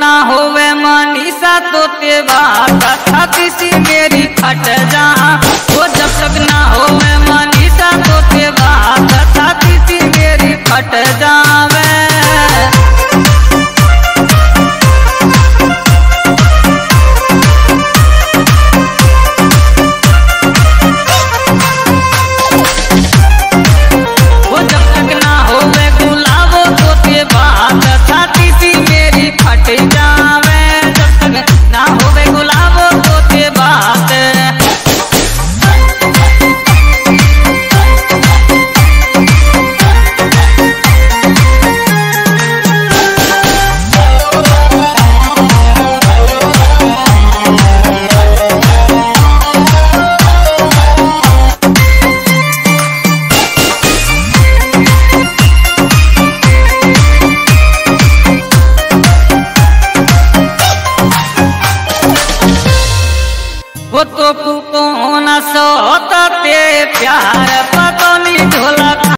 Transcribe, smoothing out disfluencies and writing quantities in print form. ना होवे मनीषा तो तेवा छाती सी मेरी फट जा वो जब तक ना होवे।